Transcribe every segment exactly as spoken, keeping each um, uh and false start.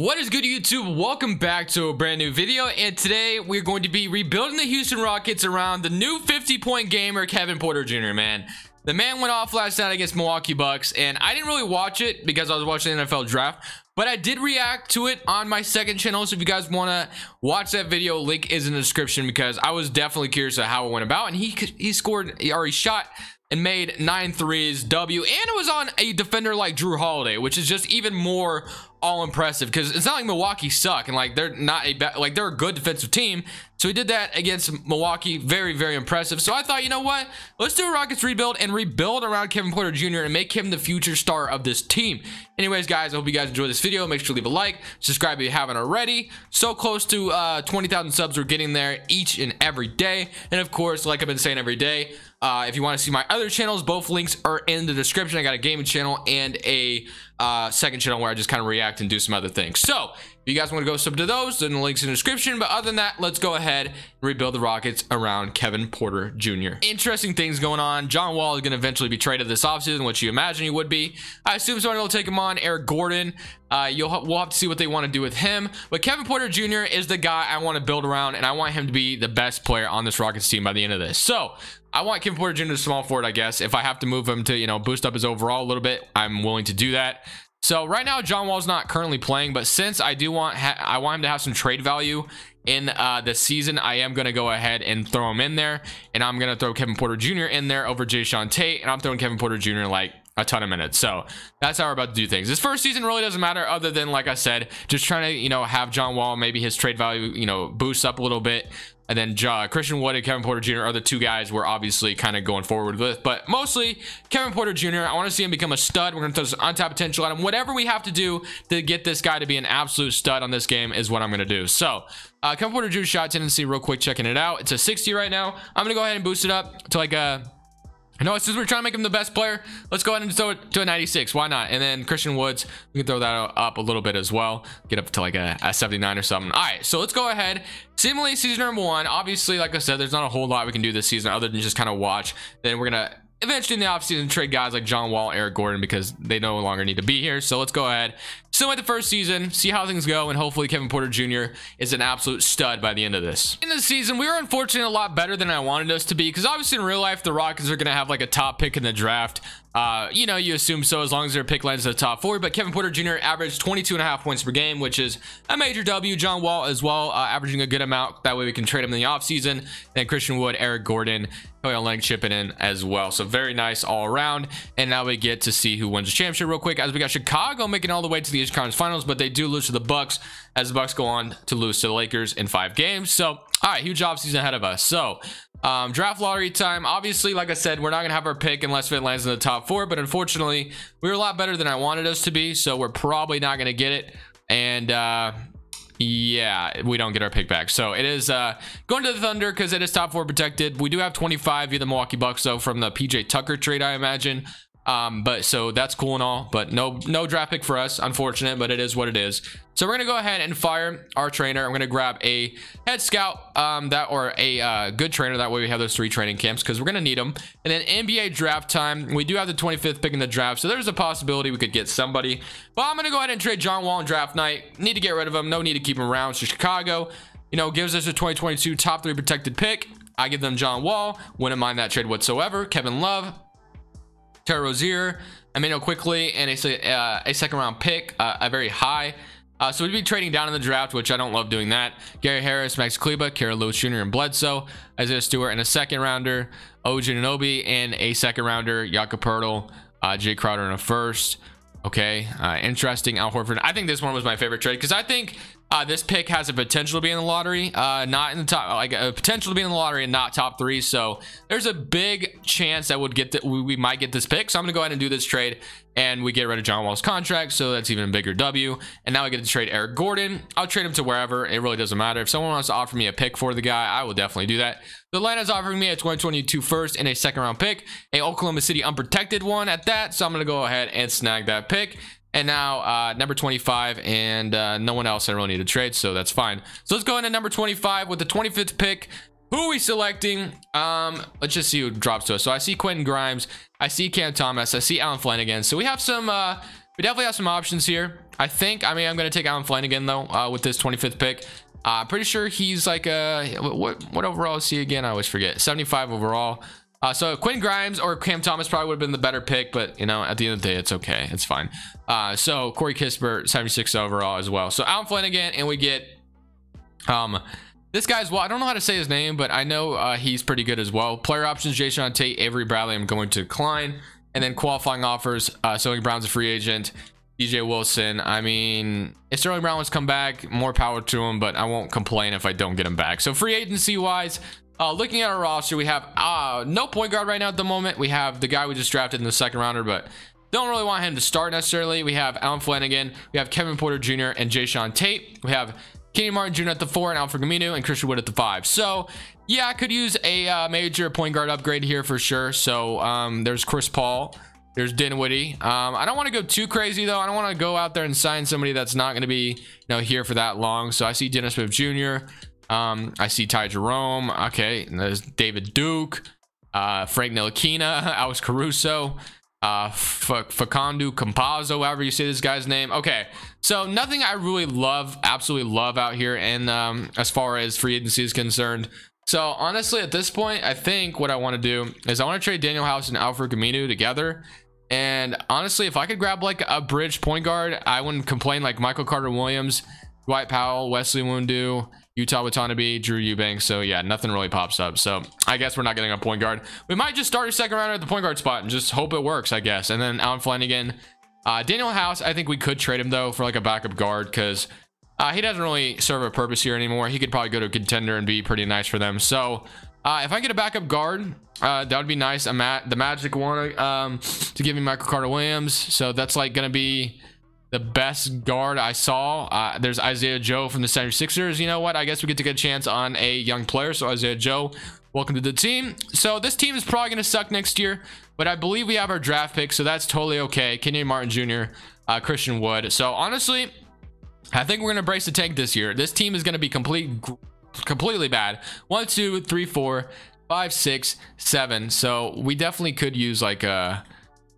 What is good, YouTube? Welcome back to a brand new video, and today we're going to be rebuilding the Houston Rockets around the new fifty point gamer Kevin Porter Junior Man, the man went off last night against Milwaukee Bucks, and I didn't really watch it because I was watching the N F L draft, but I did react to it on my second channel. So if you guys want to watch that video, link is in the description, because I was definitely curious of how it went about. And he he scored or he shot and made nine threes, W, and it was on a defender like Jrue Holiday, which is just even more all impressive, because it's not like Milwaukee suck and like they're not a bad, like they're a good defensive team. So he did that against Milwaukee, very very impressive. So I thought, you know what, let's do a Rockets rebuild and rebuild around Kevin Porter Junior and make him the future star of this team. Anyways, guys, I hope you guys enjoyed this video. Make sure to leave a like, subscribe if you haven't already. So close to uh, twenty thousand subs, we're getting there each and every day. And of course, like I've been saying every day, uh, if you want to see my other channels, both links are in the description. I got a gaming channel and a uh, second channel where I just kind of react and do some other things. So if you guys want to go sub to those, then the links in the description. But other than that, let's go ahead and rebuild the Rockets around Kevin Porter Junior Interesting things going on. John Wall is going to eventually be traded this offseason, which you imagine he would be. I assume someone will take him on. Eric Gordon, uh, you'll ha we'll have to see what they want to do with him. But Kevin Porter Junior is the guy I want to build around, and I want him to be the best player on this Rockets team by the end of this. So I want Kevin Porter Junior to small forward, I guess. If I have to move him to, you know, boost up his overall a little bit, I'm willing to do that. So right now, John Wall's not currently playing, but since I do want, ha I want him to have some trade value in uh, the season, I am going to go ahead and throw him in there, and I'm going to throw Kevin Porter Junior in there over Jae'Sean Tate, and I'm throwing Kevin Porter Junior like a ton of minutes. So that's how we're about to do things. This first season really doesn't matter, other than, like I said, just trying to, you know, have John Wall, maybe his trade value, you know, boost up a little bit. And then uh, Christian Wood and Kevin Porter Junior are the two guys we're obviously kind of going forward with. But mostly Kevin Porter Junior, I want to see him become a stud. We're going to throw some untapped potential at him. Whatever we have to do to get this guy to be an absolute stud on this game is what I'm going to do. So uh, Kevin Porter Junior shot tendency real quick, checking it out. It's a sixty right now. I'm going to go ahead and boost it up to like a... You know, since we're trying to make him the best player, let's go ahead and throw it to a ninety-six. Why not? And then Christian Woods, we can throw that up a little bit as well. Get up to like a, a seventy-nine or something. All right, so let's go ahead. Seemingly season number one. Obviously, like I said, there's not a whole lot we can do this season other than just kind of watch. Then we're going to eventually in the offseason trade guys like John Wall, Eric Gordon, because they no longer need to be here. So let's go ahead. So at the first season, see how things go, and hopefully Kevin Porter Junior is an absolute stud by the end of this. In this season, we were unfortunate a lot better than I wanted us to be, because obviously in real life, the Rockets are going to have like a top pick in the draft. Uh, you know, you assume so, as long as their pick lines to the top four. But Kevin Porter Junior averaged twenty-two and a half points per game, which is a major W. John Wall as well, uh, averaging a good amount. That way we can trade him in the offseason. Then Christian Wood, Eric Gordon, Kevin Love chipping in as well. So very nice all around. And now we get to see who wins the championship real quick, as we got Chicago making all the way to the Eastern Conference Finals, but they do lose to the Bucks, as the Bucks go on to lose to the Lakers in five games. So, all right, huge offseason ahead of us. So, um, draft lottery time. Obviously, like I said, we're not going to have our pick unless it lands in the top four, but unfortunately, we were a lot better than I wanted us to be, so we're probably not going to get it. And, uh... yeah, we don't get our pick back. So it is uh, going to the Thunder, because it is top four protected. We do have twenty-five via the Milwaukee Bucks, though, from the P J Tucker trade, I imagine. Um, but so that's cool and all, but no, no draft pick for us, unfortunate, but it is what it is. So we're going to go ahead and fire our trainer. I'm going to grab a head scout, um, that or a, uh, good trainer. That way we have those three training camps, cause we're going to need them. And then N B A draft time, we do have the twenty-fifth pick in the draft. So there's a possibility we could get somebody, but I'm going to go ahead and trade John Wall on draft night. Need to get rid of him. No need to keep him around. So Chicago, you know, gives us a twenty twenty-two top three protected pick. I give them John Wall. Wouldn't mind that trade whatsoever. Kevin Love, Terry Rozier, Emmanuel Quickly, and a, uh, a second round pick, uh, a very high. Uh, so we'd be trading down in the draft, which I don't love doing that. Gary Harris, Max Kleba, Carol Lewis Junior and Bledsoe, Isaiah Stewart, and a second rounder, O J Anunoby, and a second rounder, Jakob Poeltl, uh, Jay Crowder, and a first. Okay, uh, interesting. Al Horford. I think this one was my favorite trade, because I think uh, this pick has a potential to be in the lottery, uh, not in the top, like a potential to be in the lottery and not top three. So there's a big chance that would get that we might get this pick. So I'm gonna go ahead and do this trade, and we get rid of John Wall's contract. So that's even a bigger W. And now I get to trade Eric Gordon. I'll trade him to wherever. It really doesn't matter. If someone wants to offer me a pick for the guy, I will definitely do that. The Atlanta's offering me a twenty twenty-two first and a second round pick, a Oklahoma City unprotected one at that. So I'm gonna go ahead and snag that pick. And now uh, number twenty-five, and uh, no one else I really need to trade, so that's fine. So let's go into number twenty-five with the twenty-fifth pick. Who are we selecting? Um, let's just see who drops to us. So I see Quentin Grimes, I see Cam Thomas, I see Allen Flanigan. So we have some uh, we definitely have some options here. I think, I mean, I'm going to take Allen Flanigan though, uh, with this twenty-fifth pick. I'm uh, pretty sure he's like a, what, what overall is he again? I always forget. seventy-five overall. Uh, so Quinn Grimes or Cam Thomas probably would have been the better pick, but you know, at the end of the day, it's okay. It's fine. Uh, so Corey Kispert, seventy-six overall as well. So Allen Flanigan, and we get, um, this guy's, well, I don't know how to say his name, but I know uh, he's pretty good as well. Player options, Jae'Sean Tate, Avery Bradley, I'm going to decline. And then qualifying offers, uh, Sterling Brown's a free agent. D J Wilson, I mean, if Sterling Brown wants to come back, more power to him, but I won't complain if I don't get him back. So free agency-wise, uh, looking at our roster, we have uh, no point guard right now at the moment. We have the guy we just drafted in the second rounder, but don't really want him to start necessarily. We have Allen Flanigan, we have Kevin Porter Junior and Jae'Sean Tate. We have Kenny Martin Junior at the four and Alfred Gamino and Christian Wood at the five. So, yeah, I could use a uh, major point guard upgrade here for sure. So, um, there's Chris Paul. There's Dinwiddie. Um, I don't want to go too crazy, though. I don't want to go out there and sign somebody that's not going to be, you know, here for that long. So I see Dennis Smith Junior Um, I see Ty Jerome. Okay, and there's David Duke, uh, Frank Ntilikina, Alex Caruso, uh, Facundo Campazzo, however you say this guy's name. Okay, so nothing I really love, absolutely love out here, and um, as far as free agency is concerned. So honestly, at this point, I think what I want to do is I want to trade Daniel House and Alfred Gamino together. And honestly, if I could grab like a bridge point guard, I wouldn't complain. Like Michael Carter Williams, Dwight Powell, Wesley Wundu, Utah Watanabe, Drew Eubanks. So yeah, nothing really pops up. So I guess we're not getting a point guard. We might just start a second rounder at the point guard spot and just hope it works, I guess. And then Allen Flanigan, uh, Daniel House, I think we could trade him though for like a backup guard because uh, he doesn't really serve a purpose here anymore. He could probably go to a contender and be pretty nice for them. So uh, if I get a backup guard, Uh, that would be nice. I'm at the Magic one um, to give me Michael Carter Williams. So that's like going to be the best guard I saw. Uh, there's Isaiah Joe from the seventy-sixers. You know what? I guess we get to get a chance on a young player. So Isaiah Joe, welcome to the team. So this team is probably going to suck next year, but I believe we have our draft pick. So that's totally okay. Kenny Martin Junior, uh, Christian Wood. So honestly, I think we're going to brace the tank this year. This team is going to be complete, completely bad. One, two, three, four, five, six, seven. So we definitely could use like a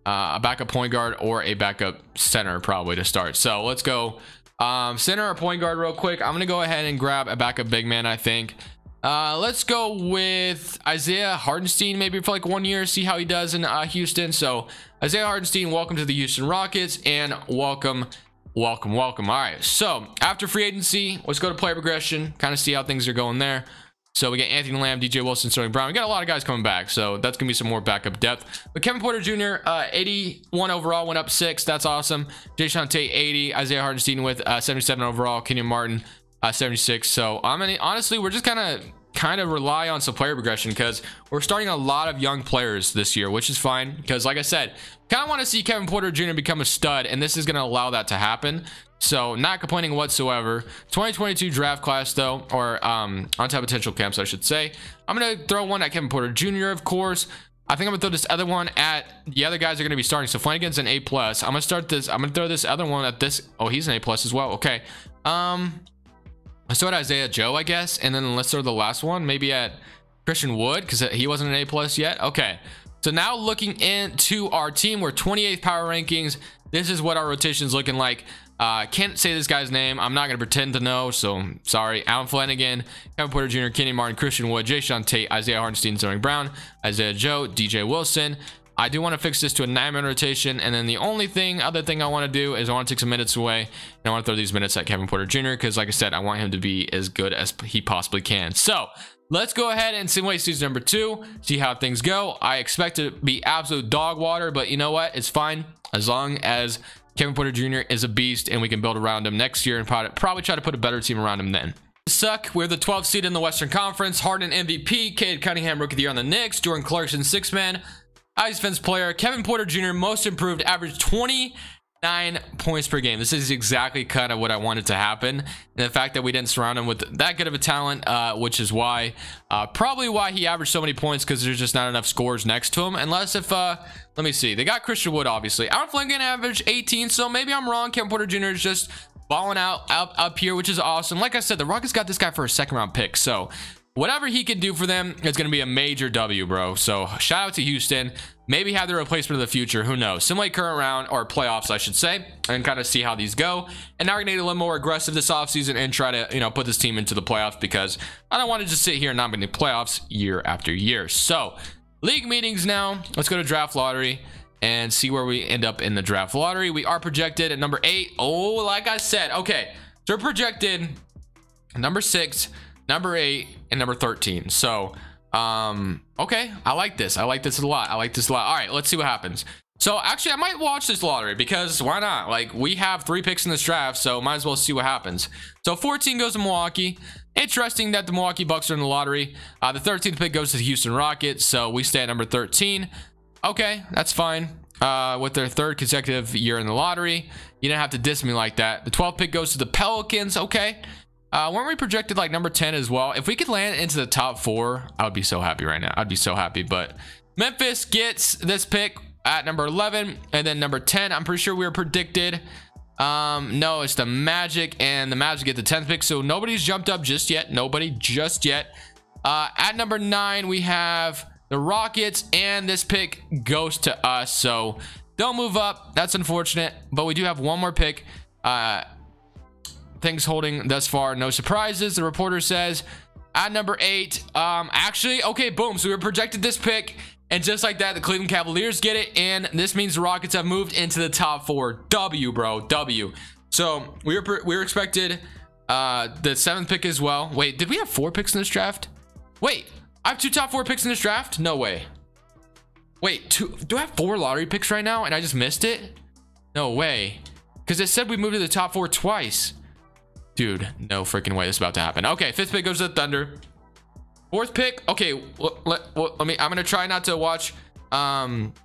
uh, a backup point guard or a backup center probably to start. So let's go um, center or point guard real quick. I'm gonna go ahead and grab a backup big man. I think uh, let's go with Isaiah Hartenstein maybe for like one year, see how he does in uh, Houston. So Isaiah Hartenstein, welcome to the Houston Rockets and welcome, welcome, welcome. All right. So after free agency, let's go to player progression, kind of see how things are going there. So we get Anthony Lamb, D J Wilson, Sterling Brown. We got a lot of guys coming back, so that's gonna be some more backup depth. But Kevin Porter Junior, uh, eighty-one overall, went up six. That's awesome. Jae'Sean Tate, eighty. Isaiah Hartenstein with uh, seventy-seven overall. Kenyon Martin, uh, seventy-six. So I mean, honestly, we're just kind of kind of rely on some player progression because we're starting a lot of young players this year, which is fine because, like I said, kind of want to see Kevin Porter Junior become a stud, and this is gonna allow that to happen. So not complaining whatsoever. twenty twenty-two draft class though, or um, on-top potential camps, I should say. I'm gonna throw one at Kevin Porter Junior, of course. I think I'm gonna throw this other one at the other guys are gonna be starting. So Flanagan's an A plus. I'm gonna start this. I'm gonna throw this other one at this. Oh, he's an A plus as well. Okay. Um, let's throw at Isaiah Joe, I guess, and then let's throw the last one maybe at Christian Wood because he wasn't an A plus yet. Okay. So now looking into our team, we're twenty-eighth power rankings. This is what our rotation is looking like. Uh, can't say this guy's name. I'm not going to pretend to know, so sorry. Allen Flanigan, Kevin Porter Junior, Kenny Martin, Christian Wood, Jae'Sean Tate, Isaiah Hartenstein, Sterling Brown, Isaiah Joe, D J Wilson. I do want to fix this to a nine-man rotation, and then the only thing, other thing I want to do is I want to take some minutes away, and I want to throw these minutes at Kevin Porter Junior because, like I said, I want him to be as good as he possibly can. So let's go ahead and simulate season number two, see how things go. I expect it to be absolute dog water, but you know what? It's fine as long as Kevin Porter Junior is a beast and we can build around him next year and probably try to put a better team around him then. Suck. We're the twelfth seed in the Western Conference. Harden M V P, Cade Cunningham Rookie of the Year on the Knicks, Jordan Clarkson six man, Ice Fence player, Kevin Porter Junior most improved, averaged twenty-nine points per game. This is exactly kind of what I wanted to happen. And the fact that we didn't surround him with that good of a talent, uh, which is why, uh, probably why he averaged so many points because there's just not enough scores next to him. Unless if, uh, let me see. They got Christian Wood, obviously. Allen Flanigan averaged eighteen, so maybe I'm wrong. Kevin Porter Junior is just balling out up, up here, which is awesome. Like I said, the Rockets got this guy for a second round pick. So whatever he can do for them, it's going to be a major W, bro. So shout out to Houston. Maybe have the replacement of the future. Who knows? Simulate current round or playoffs, I should say, and kind of see how these go. And now we're going to get a little more aggressive this offseason and try to, you know, put this team into the playoffs, because I don't want to just sit here and not be in the playoffs year after year. So league meetings now. Let's go to draft lottery and see where we end up in the draft lottery. We are projected at number eight. Oh, like I said, okay. So we're projected number six, number eight, and number thirteen. So, um, okay. I like this. I like this a lot. I like this a lot. All right, let's see what happens. So actually, I might watch this lottery, because why not? Like, we have three picks in this draft, so might as well see what happens. So fourteen goes to Milwaukee. Interesting that the Milwaukee Bucks are in the lottery. Uh, the thirteenth pick goes to the Houston Rockets, so we stay at number thirteen. Okay, that's fine. Uh, with their third consecutive year in the lottery. You didn't have to diss me like that. The twelfth pick goes to the Pelicans. Okay. Uh, weren't we projected like number ten as well? If we could land into the top four, I would be so happy right now. I'd be so happy. But Memphis gets this pick at number eleven, and then number ten. I'm pretty sure we were predicted. Um, no, it's the Magic, and the Magic get the tenth pick. So nobody's jumped up just yet. Nobody just yet. Uh, at number nine, we have the Rockets, and this pick goes to us. So don't move up. That's unfortunate, but we do have one more pick. Uh, things holding thus far, no surprises, the reporter says. At number eight, um, actually, okay, boom. So we were projected this pick, and just like that, the Cleveland Cavaliers get it, and this means the Rockets have moved into the top four. W, bro, W. So we were we were expected uh, the seventh pick as well. Wait, did we have four picks in this draft? Wait. I have two top four picks in this draft? No way. Wait, two, do I have four lottery picks right now and I just missed it? No way. Because it said we moved to the top four twice. Dude, no freaking way this is about to happen. Okay, fifth pick goes to the Thunder. Fourth pick. Okay, let, let, let me, I'm going to try not to watch um,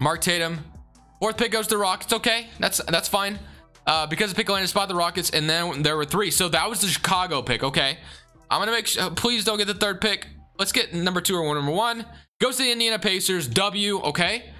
Mark Tatum. Fourth pick goes to the Rockets. Okay, that's, that's fine. Uh, because the pick landed spot, the Rockets, and then there were three. So that was the Chicago pick. Okay. I'm going to make sure, please don't get the third pick. Let's get number two or one, number one. Goes to the Indiana Pacers, W, okay.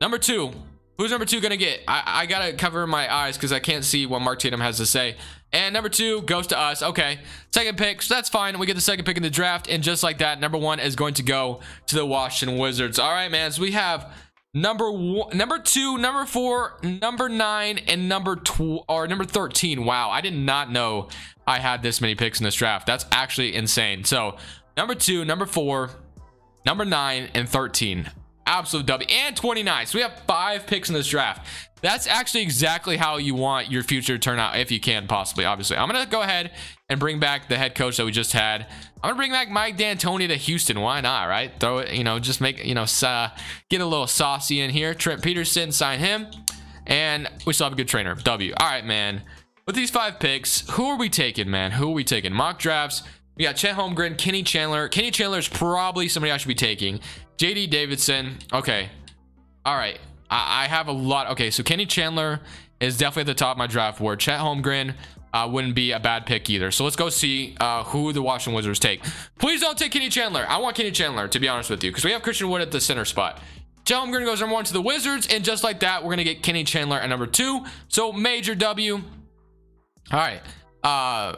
Number two, who's number two going to get? I, I got to cover my eyes because I can't see what Mark Tatum has to say. And number two goes to us, okay. Second pick, so that's fine. We get the second pick in the draft, and just like that, number one is going to go to the Washington Wizards. All right, man, so we have number one, number two, number four, number nine, and number two, or number thirteen. Wow, I did not know I had this many picks in this draft. That's actually insane. So number two, number four, number nine, and thirteen. Absolute W. And twenty-nine. So we have five picks in this draft. That's actually exactly how you want your future to turn out, if you can possibly, obviously. I'm going to go ahead and bring back the head coach that we just had. I'm going to bring back Mike D'Antoni to Houston. Why not, right? Throw it, you know, just make, you know, uh, get a little saucy in here. Trent Peterson, sign him. And we still have a good trainer. W. All right, man. With these five picks, who are we taking, man? Who are we taking? Mock drafts. We got Chet Holmgren, Kenny Chandler. Kenny Chandler is probably somebody I should be taking. J D Davidson. Okay. All right. I have a lot. Okay, so Kenny Chandler is definitely at the top of my draft board. Chet Holmgren uh, wouldn't be a bad pick either. So let's go see uh, who the Washington Wizards take. Please don't take Kenny Chandler. I want Kenny Chandler, to be honest with you, because we have Christian Wood at the center spot. Chet Holmgren goes number one to the Wizards, and just like that, we're going to get Kenny Chandler at number two. So major W. All right. Uh,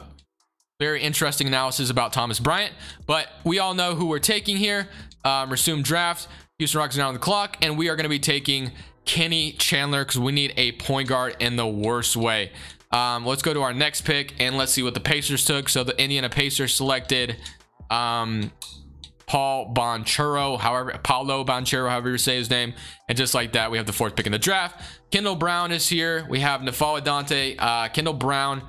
very interesting analysis about Thomas Bryant, but we all know who we're taking here. Um, resume draft. Houston Rockets are now on the clock, and we are going to be taking Kenny Chandler because we need a point guard in the worst way. Um, let's go to our next pick, and let's see what the Pacers took. So the Indiana Pacers selected um, Paulo Banchero, however, Paulo Banchero, however you say his name. And just like that, we have the fourth pick in the draft. Kendall Brown is here. We have Nefala Dante, uh, Kendall Brown,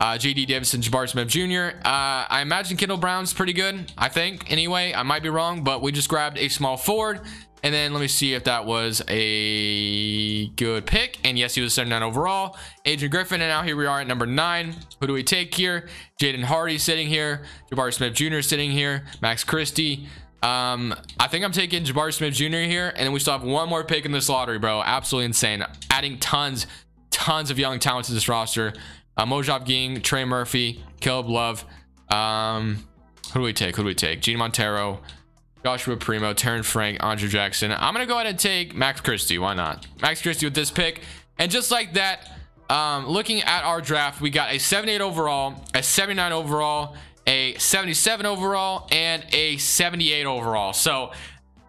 uh, J D Davidson, Jabari Smith Junior Uh, I imagine Kendall Brown's pretty good, I think. Anyway, I might be wrong, but we just grabbed a small forward. And then let me see if that was a good pick. And yes, he was seventy-nine overall. Adrian Griffin, and now here we are at number nine. Who do we take here? Jaden Hardy sitting here. Jabari Smith Junior sitting here. Max Christie. Um, I think I'm taking Jabari Smith Junior here. And then we still have one more pick in this lottery, bro. Absolutely insane. Adding tons, tons of young talent to this roster. Uh, Mojave Ging, Trey Murphy, Caleb Love. Um, who do we take? Who do we take? Gene Montero, Joshua Primo, Terren Frank, Andre Jackson. I'm going to go ahead and take Max Christie. Why not? Max Christie with this pick. And just like that, um, looking at our draft, we got a seventy-eight overall, a seventy-nine overall, a seventy-seven overall, and a seventy-eight overall. So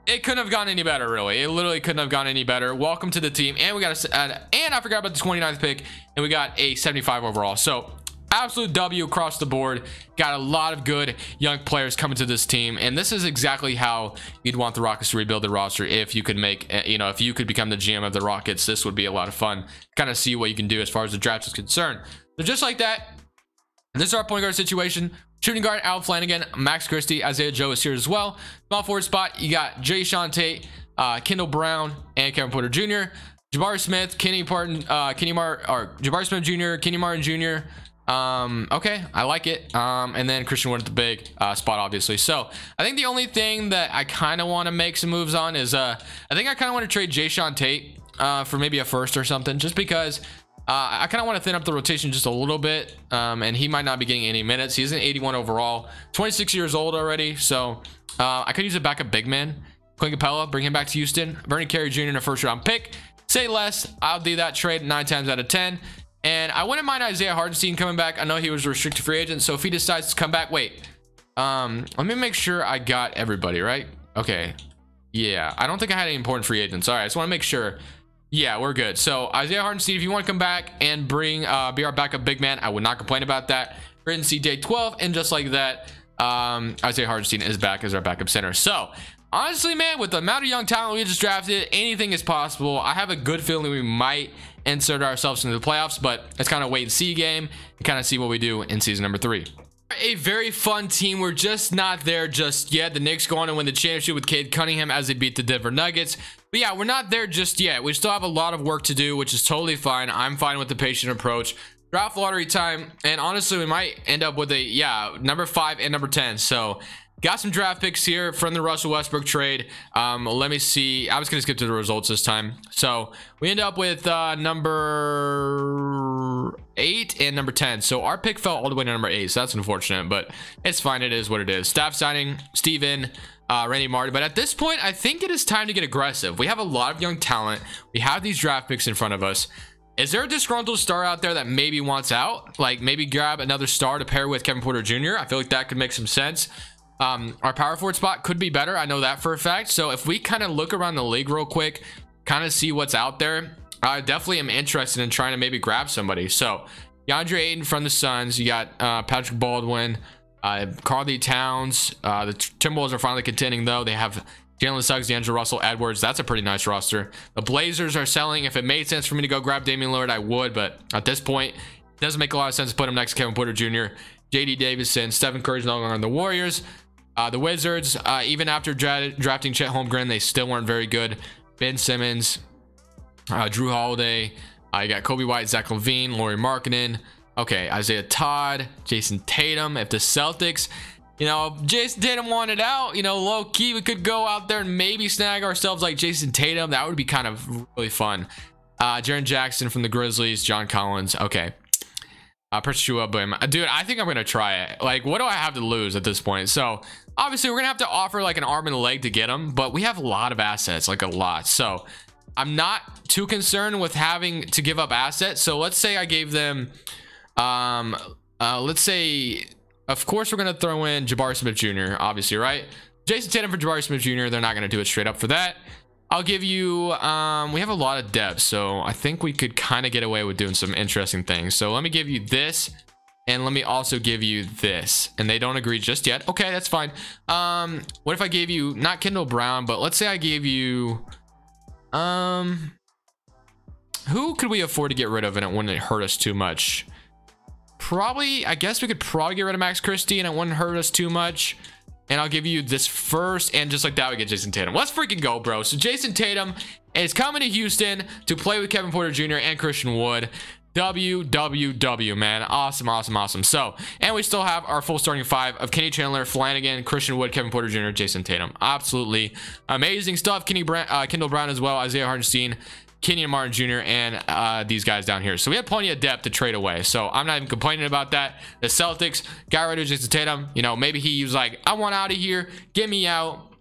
it couldn't have gone any better, really. It literally couldn't have gone any better. Welcome to the team. And we got a, uh, and I forgot about the twenty-ninth pick, and we got a seventy-five overall. So absolute W across the board. Got a lot of good young players coming to this team, and this is exactly how you'd want the Rockets to rebuild the roster. If you could make, you know, if you could become the G M of the Rockets, this would be a lot of fun. Kind of see what you can do as far as the draft is concerned. So just like that, this is our point guard situation. Shooting guard, Allen Flanigan, Max Christie, Isaiah Joe is here as well. Small forward spot, you got Jae'Sean Tate, uh, Kendall Brown, and Kevin Porter Junior Jabari Smith, Kenny Martin, uh, Kenny Mar, or Jabari Smith Junior, Kenny Martin Junior um okay I like it, um and then Christian Wood at the big uh spot, obviously. So I think the only thing that I kind of want to make some moves on is uh I think I kind of want to trade Jae'Sean Tate uh for maybe a first or something, just because uh I kind of want to thin up the rotation just a little bit, um and he might not be getting any minutes. He's an eighty-one overall, twenty-six years old already, so uh I could use a backup big man. Clint Capella, bring him back to Houston. Vernon Carey Junior in a first round pick, say less. I'll do that trade nine times out of ten. And I wouldn't mind Isaiah Hartenstein coming back. I know he was a restricted free agent, so if he decides to come back, wait. Um, let me make sure I got everybody, right? Okay. Yeah, I don't think I had any important free agents. All right, I just want to make sure. Yeah, we're good. So Isaiah Hartenstein, if you want to come back and bring uh, be our backup big man, I would not complain about that. Free agency day twelve, and just like that, um, Isaiah Hartenstein is back as our backup center. So honestly, man, with the amount of young talent we just drafted, anything is possible. I have a good feeling we might insert ourselves into the playoffs, but it's kind of wait and see game and kind of see what we do in season number three. A very fun team. We're just not there just yet. The Knicks go on to win the championship with Cade Cunningham as they beat the Denver Nuggets. But yeah, we're not there just yet. We still have a lot of work to do, which is totally fine. I'm fine with the patient approach. Draft lottery time, and honestly, we might end up with a, yeah, number five and number ten. So got some draft picks here from the Russell Westbrook trade. Um, let me see. I was going to skip to the results this time. So we end up with uh, number eight and number ten. So our pick fell all the way to number eight. So that's unfortunate, but it's fine. It is what it is. Staff signing, Steven, uh, Randy Martin. But at this point, I think it is time to get aggressive. We have a lot of young talent. We have these draft picks in front of us. Is there a disgruntled star out there that maybe wants out? Like maybe grab another star to pair with Kevin Porter Junior I feel like that could make some sense. Um, our power forward spot could be better. I know that for a fact. So if we kind of look around the league real quick, kind of see what's out there, I definitely am interested in trying to maybe grab somebody. So DeAndre Ayton from the Suns. You got uh, Patrick Baldwin, uh, Karl-Anthony Towns. Uh, the Timberwolves are finally contending, though. They have Jalen Suggs, D'Angelo Russell, Edwards. That's a pretty nice roster. The Blazers are selling. If it made sense for me to go grab Damian Lillard, I would. But at this point, it doesn't make a lot of sense to put him next to Kevin Porter Junior J D Davison, Stephen Curry's no longer on the Warriors. Uh, the Wizards, uh, even after dra drafting Chet Holmgren, they still weren't very good. Ben Simmons, uh, Jrue Holiday, uh, you got Kobe White, Zach LaVine, Lauri Markkanen. Okay, Isaiah Todd, Jason Tatum. If the Celtics, you know, if Jason Tatum wanted out, you know, low key, we could go out there and maybe snag ourselves like Jason Tatum. That would be kind of really fun. Uh, Jaren Jackson from the Grizzlies, John Collins. Okay. Uh, dude, I think I'm gonna try it. Like, what do I have to lose at this point? So obviously we're gonna have to offer like an arm and a leg to get him, but we have a lot of assets, like a lot. So I'm not too concerned with having to give up assets. So let's say I gave them um uh let's say, of course, we're gonna throw in Jabari Smith Junior, obviously, right? Jason Tatum for Jabari Smith Junior They're not gonna do it straight up for that. I'll give you, um, we have a lot of depth, so I think we could kind of get away with doing some interesting things. So let me give you this, and let me also give you this. And they don't agree just yet. Okay, that's fine. Um, what if I gave you, not Kendall Brown, but let's say I gave you, um, who could we afford to get rid of and it wouldn't hurt us too much? Probably, I guess we could probably get rid of Max Christie and it wouldn't hurt us too much. And I'll give you this first, and just like that, we get Jason Tatum. Let's freaking go, bro. So Jason Tatum is coming to Houston to play with Kevin Porter Junior and Christian Wood. W W W, man. Awesome, awesome, awesome. So, and we still have our full starting five of Kenny Chandler, Flanigan, Christian Wood, Kevin Porter Junior, Jason Tatum. Absolutely amazing stuff. Kenny Brown, uh, Kendall Brown as well, Isaiah Hartenstein, Kenyon Martin Junior, and uh, these guys down here. So we have plenty of depth to trade away. So I'm not even complaining about that. The Celtics got rid of Jason Tatum. You know, maybe he was like, I want out of here. Get me out.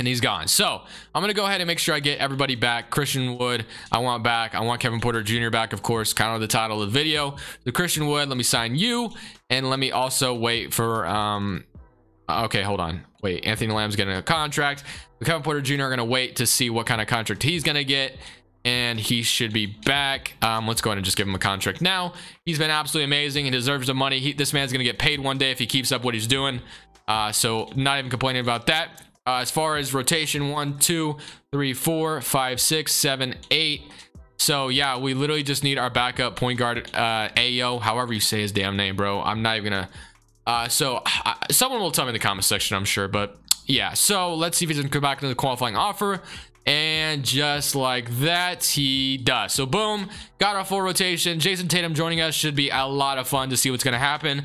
and he's gone. So I'm going to go ahead and make sure I get everybody back. Christian Wood, I want back. I want Kevin Porter Junior back, of course, kind of the title of the video. The Christian Wood, let me sign you. And let me also wait for, um, okay, hold on. Wait, Anthony Lamb's getting a contract. The Kevin Porter Junior are going to wait to see what kind of contract he's going to get. And he should be back. Um, let's go ahead and just give him a contract now. He's been absolutely amazing. He deserves the money. He, this man's going to get paid one day if he keeps up what he's doing. Uh, so not even complaining about that. Uh, as far as rotation, one, two, three, four, five, six, seven, eight. So yeah, we literally just need our backup point guard, uh, Ayo, however you say his damn name, bro. I'm not even gonna, uh, so I, someone will tell me in the comment section, I'm sure, but yeah. So let's see if he doesn't come back into the qualifying offer. And just like that, he does. So boom, got our full rotation. Jason Tatum joining us should be a lot of fun to see what's gonna happen.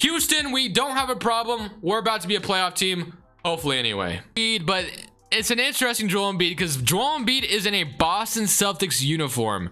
Houston, we don't have a problem. We're about to be a playoff team. Hopefully, anyway. But it's an interesting Joel Embiid because Joel Embiid is in a Boston Celtics uniform.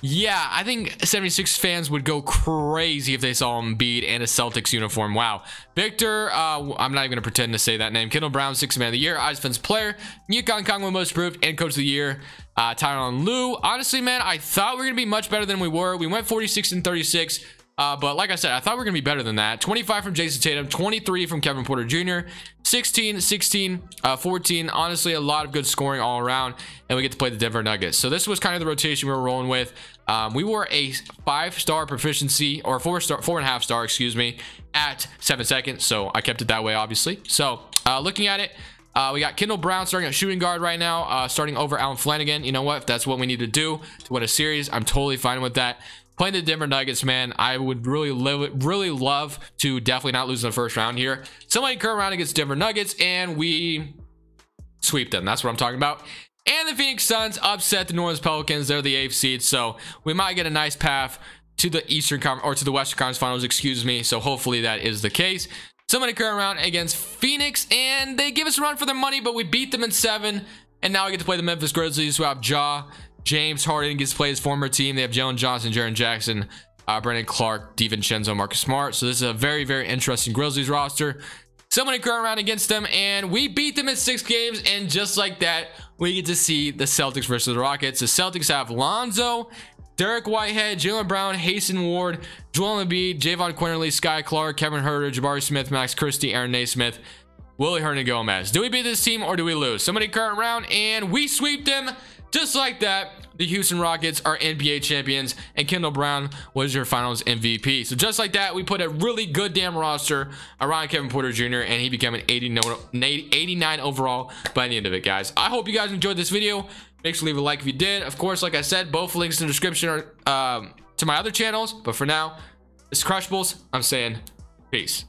Yeah, I think seventy-six fans would go crazy if they saw Embiid and a Celtics uniform. Wow. Victor, uh, I'm not even going to pretend to say that name. Kendall Brown, sixth man of the year. Ice Fence player. Nyukon Kongwa, most improved, and coach of the year. Uh, Tyronn Lue. Honestly, man, I thought we were going to be much better than we were. We went forty-six and thirty-six. Uh, but like I said, I thought we were going to be better than that. twenty-five from Jason Tatum, twenty-three from Kevin Porter Junior, sixteen, sixteen, uh, fourteen. Honestly, a lot of good scoring all around, and we get to play the Denver Nuggets. So this was kind of the rotation we were rolling with. Um, we were a five-star proficiency, or four-star, four and a half star, excuse me, at seven seconds. So I kept it that way, obviously. So uh, looking at it, uh, we got Kendall Brown starting at shooting guard right now, uh, starting over Allen Flanigan. You know what? If that's what we need to do to win a series, I'm totally fine with that. Playing the Denver Nuggets, man, I would really, really love to definitely not lose in the first round here. Somebody current round against Denver Nuggets, and we sweep them. That's what I'm talking about. And the Phoenix Suns upset the New Orleans Pelicans. They're the eighth seed, so we might get a nice path to the Eastern Conference, or to the Western Conference Finals, excuse me. So hopefully that is the case. Somebody current round against Phoenix, and they give us a run for their money, but we beat them in seven. And now we get to play the Memphis Grizzlies, who have Ja. James Harden gets to play his former team. They have Jalen Johnson, Jaren Jackson, uh, Brandon Clark, DiVincenzo, Marcus Smart. So this is a very, very interesting Grizzlies roster. Somebody current round against them, and we beat them in six games. And just like that, we get to see the Celtics versus the Rockets. The Celtics have Lonzo, Derek Whitehead, Jaylen Brown, Hasten Ward, Joel Embiid, Javon Quinterly, Sky Clark, Kevin Huerter, Jabari Smith, Max Christie, Aaron Nesmith, Willie Hernangomez. Do we beat this team or do we lose? Somebody current round, and we sweep them. Just like that, the Houston Rockets are N B A champions, and Kendall Brown was your finals M V P. So just like that, we put a really good damn roster around Kevin Porter Junior, and he became an eighty-nine overall by the end of it, guys. I hope you guys enjoyed this video. Make sure to leave a like if you did. Of course, like I said, both links in the description are um, to my other channels. But for now, it's Crushables. I'm saying peace.